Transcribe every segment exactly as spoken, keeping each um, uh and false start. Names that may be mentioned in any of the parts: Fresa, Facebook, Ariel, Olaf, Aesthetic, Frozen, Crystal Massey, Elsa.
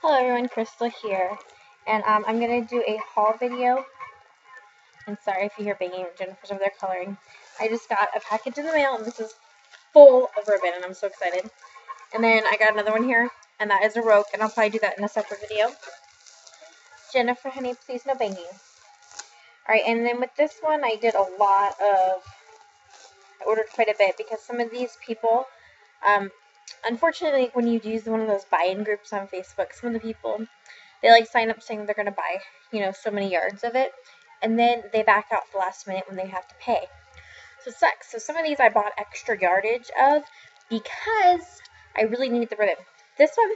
Hello everyone, Crystal here, and um, I'm going to do a haul video. I'm sorry if you hear banging and Jennifer's over there coloring. I just got a package in the mail, and this is full of ribbon, and I'm so excited. And then I got another one here, and that is a rope, and I'll probably do that in a separate video. Jennifer, honey, please no banging. Alright, and then with this one, I did a lot of, I ordered quite a bit, because some of these people, um, unfortunately, when you use one of those buy-in groups on Facebook, some of the people, they like sign up saying they're going to buy, you know, so many yards of it, and then they back out at the last minute when they have to pay. So it sucks. So some of these I bought extra yardage of because I really needed the ribbon. This one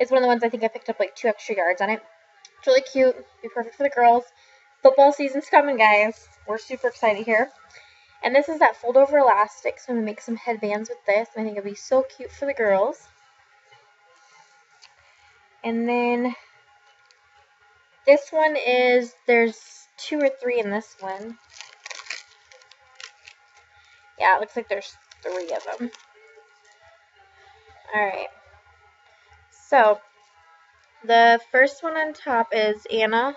is one of the ones I think I picked up like two extra yards on it. It's really cute. Be perfect for the girls. Football season's coming, guys. We're super excited here. And this is that fold-over elastic, so I'm going to make some headbands with this, and I think it'll be so cute for the girls. And then this one is, there's two or three in this one. Yeah, it looks like there's three of them. Alright. So, the first one on top is Anna.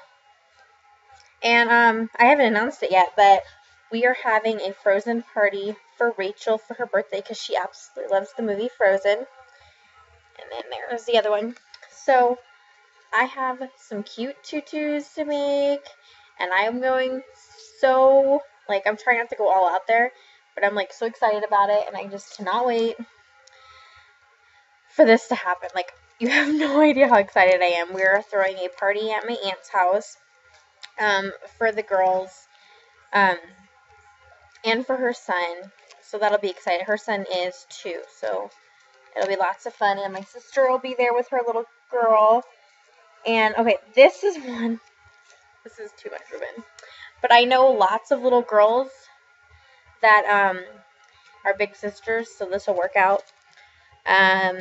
And um, I haven't announced it yet, but we are having a Frozen party for Rachel for her birthday because she absolutely loves the movie Frozen. And then there's the other one. So I have some cute tutus to make, and I'm going so, like, I'm trying not to go all out there, but I'm, like, so excited about it, and I just cannot wait for this to happen. Like, you have no idea how excited I am. We are throwing a party at my aunt's house um, for the girls. Um... And for her son, so that'll be exciting. Her son is two, so it'll be lots of fun. And my sister will be there with her little girl. And, okay, this is one. This is too much ribbon. But I know lots of little girls that um, are big sisters, so this will work out. Um,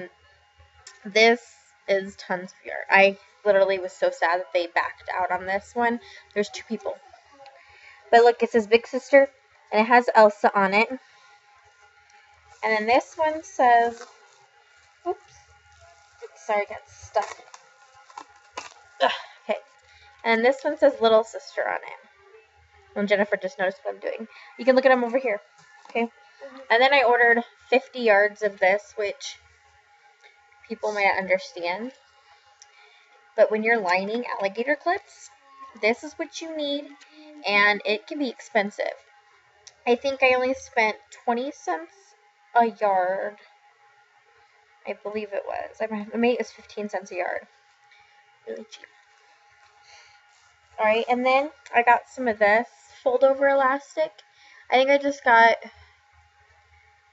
this is tons of yarn. I literally was so sad that they backed out on this one. There's two people. But look, it says Big Sister. And it has Elsa on it. And then this one says, oops, sorry, I got stuck. Ugh, okay. And this one says Little Sister on it. And Jennifer just noticed what I'm doing. You can look at them over here. Okay. Mm-hmm. And then I ordered fifty yards of this, which people might not understand. But when you're lining alligator clips, this is what you need. And it can be expensive. I think I only spent twenty cents a yard. I believe it was. I made it was fifteen cents a yard. Really cheap. Alright, and then I got some of this fold over elastic. I think I just got, I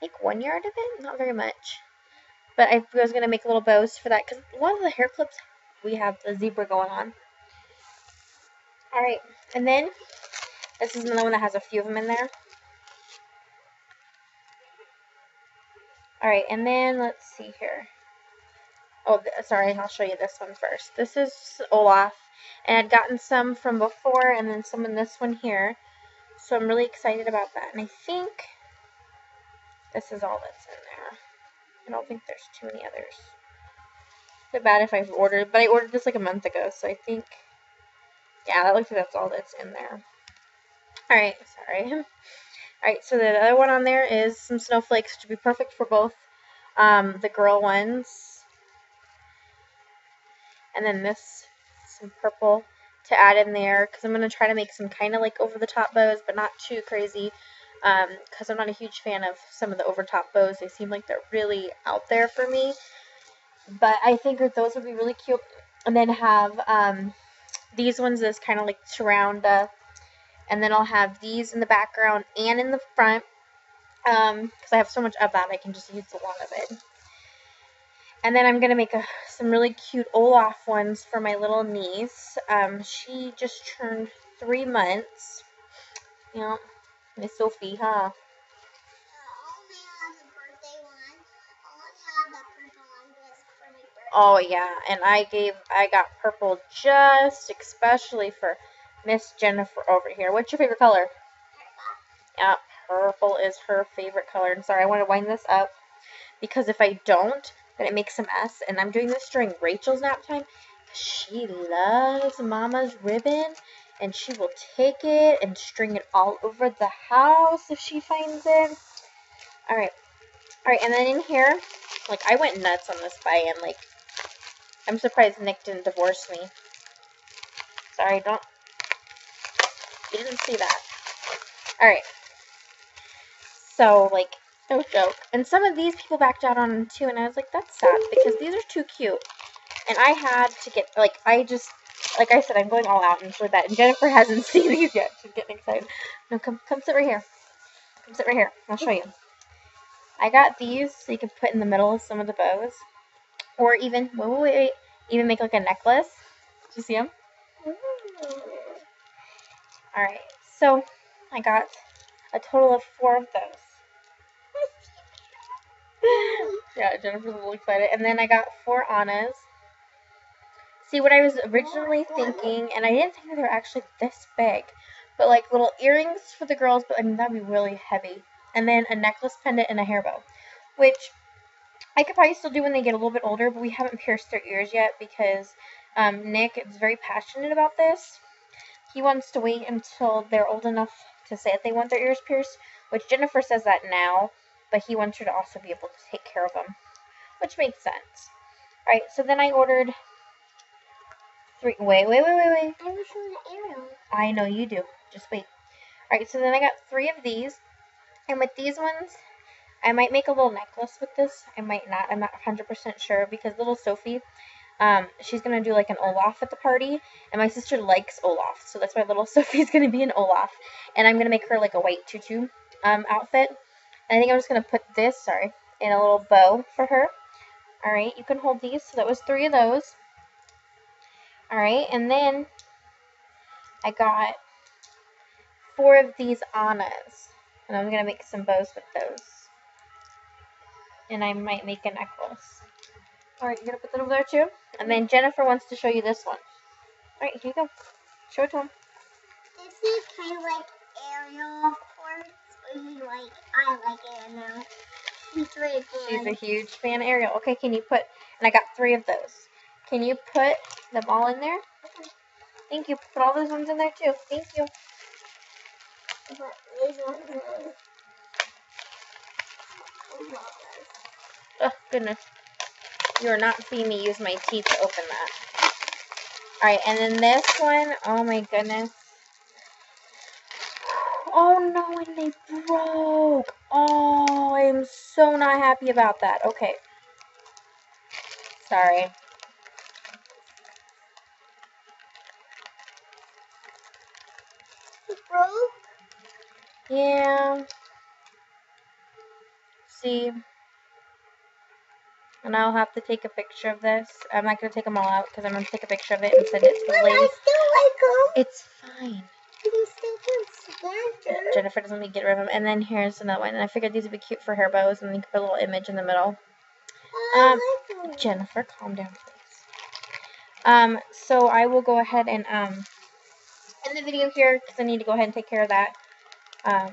think one yard of it. Not very much. But I was going to make little bows for that because a lot of the hair clips we have the zebra going on. Alright, and then this is another one that has a few of them in there. Alright, and then let's see here. Oh, sorry, I'll show you this one first. This is Olaf, and I'd gotten some from before and then some in this one here. So I'm really excited about that. And I think this is all that's in there. I don't think there's too many others. It's a bit bad if I've ordered, but I ordered this like a month ago, so I think, yeah, that looks like that's all that's in there. Alright, sorry. Alright, so the other one on there is some snowflakes, to be perfect for both um, the girl ones. And then this, some purple to add in there, because I'm going to try to make some kind of like over-the-top bows, but not too crazy, because um, I'm not a huge fan of some of the over-top bows. They seem like they're really out there for me. But I think those would be really cute. And then have um, these ones that's kind of like surround the... And then I'll have these in the background and in the front. Um, because I have so much of that, I can just use a lot of it. And then I'm going to make a, some really cute Olaf ones for my little niece. Um, she just turned three months. You know, Miss Sophie, huh? Oh, yeah. And I gave, I got purple just especially for... Miss Jennifer over here. What's your favorite color? Purple. Yeah, purple is her favorite color. And sorry, I want to wind this up because if I don't, but it makes a mess. And I'm doing this during Rachel's nap time. She loves Mama's ribbon, and she will take it and string it all over the house if she finds it. All right. All right, and then in here, like, I went nuts on this buy-in. Like, I'm surprised Nick didn't divorce me. Sorry, don't... You didn't see that. All right. So, like, no joke. And some of these people backed out on them, too, and I was like, that's sad, because these are too cute. And I had to get, like, I just, like I said, I'm going all out and for that. And Jennifer hasn't seen these yet. She's getting excited. No, come, come sit right here. Come sit right here. I'll show you. I got these so you can put in the middle of some of the bows. Or even, wait, wait, wait, even make, like, a necklace. Do you see them? All right. So, I got a total of four of those. Yeah, Jennifer's a little excited. And then I got four Annas. See, what I was originally thinking, and I didn't think that they were actually this big, but like little earrings for the girls, but I mean, that'd be really heavy. And then a necklace pendant and a hair bow, which I could probably still do when they get a little bit older, but we haven't pierced their ears yet because um, Nick is very passionate about this. He wants to wait until they're old enough to say that they want their ears pierced, which Jennifer says that now. But he wants her to also be able to take care of them, which makes sense. Alright, so then I ordered three. Wait, wait, wait, wait, wait. I was showing the arrow. I know you do. Just wait. Alright, so then I got three of these. And with these ones, I might make a little necklace with this. I might not. I'm not one hundred percent sure because little Sophie, um, she's going to do like an Olaf at the party. And my sister likes Olaf. So that's why little Sophie's going to be an Olaf. And I'm going to make her like a white tutu um, outfit. I think I'm just going to put this, sorry, in a little bow for her. Alright, you can hold these. So that was three of those. Alright, and then I got four of these Annas. And I'm going to make some bows with those. And I might make a necklace. Alright, you're going to put that over there too? And then Jennifer wants to show you this one. Alright, here you go. Show it to him. This is kind of like Ariel, of course. Like, I like Ariel now. She's really good. She's a huge fan of Ariel. Okay, can you put, and I got three of those. Can you put them all in there? Okay. Thank you. Put all those ones in there too. Thank you. Oh, goodness. You are not seeing me use my teeth to open that. Alright, and then this one, oh my goodness. Oh no, and they broke. Oh, I am so not happy about that. Okay. Sorry. It broke? Yeah. See? And I'll have to take a picture of this. I'm not going to take them all out because I'm going to take a picture of it and send it to the lady. It's fine. Jennifer doesn't want to get rid of them. And then here's another one. And I figured these would be cute for hair bows. And then you can put a little image in the middle. Um, Jennifer, calm down, please. Um, so I will go ahead and um, end the video here because I need to go ahead and take care of that. Um,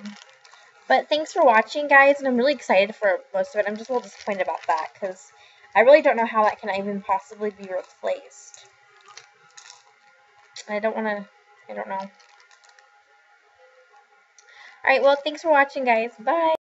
but thanks for watching, guys. And I'm really excited for most of it. I'm just a little disappointed about that because I really don't know how that can even possibly be replaced. I don't want to... I don't know. Alright, well, thanks for watching, guys. Bye!